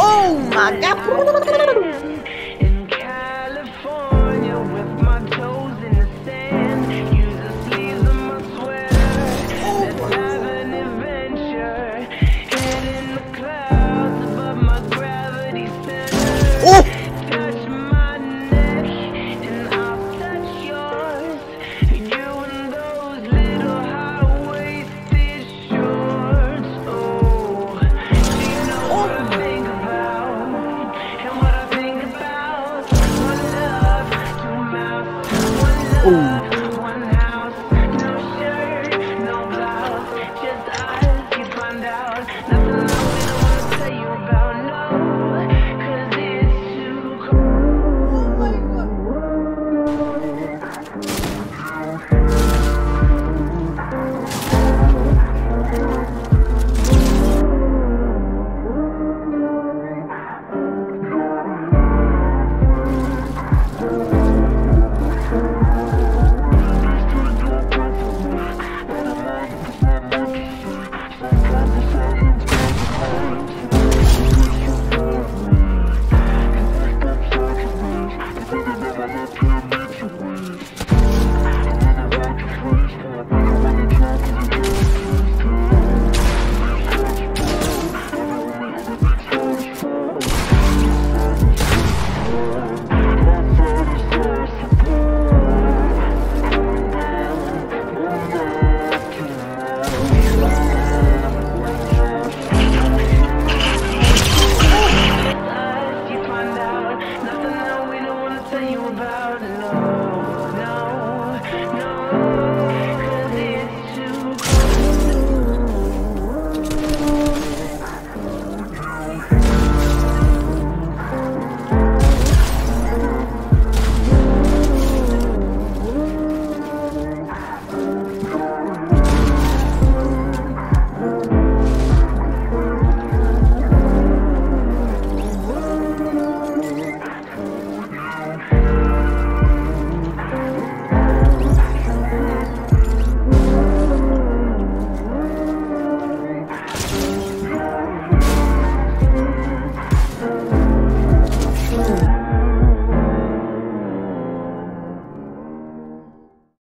Oh my God. Oh.